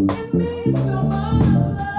It's so much love.